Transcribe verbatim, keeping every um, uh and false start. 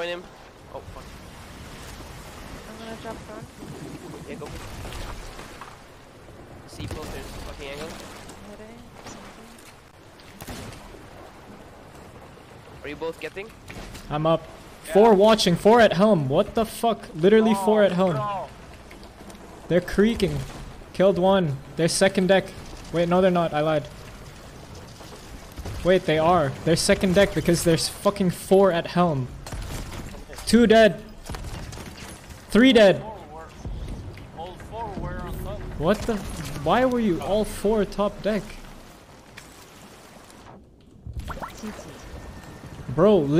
Join him. Oh, fuck. I'm gonna drop down. Yeah, go. See, both there's a fucking angle. Are you both getting? I'm up. Yeah. Four watching, four at home. What the fuck? Literally oh, four at home. No. They're creaking. Killed one. They're second deck. Wait, no they're not. I lied. Wait, they are. They're second deck because there's fucking four at helm. Two dead. Three dead. All four were on top. What the? Why were you all four top deck? Bro,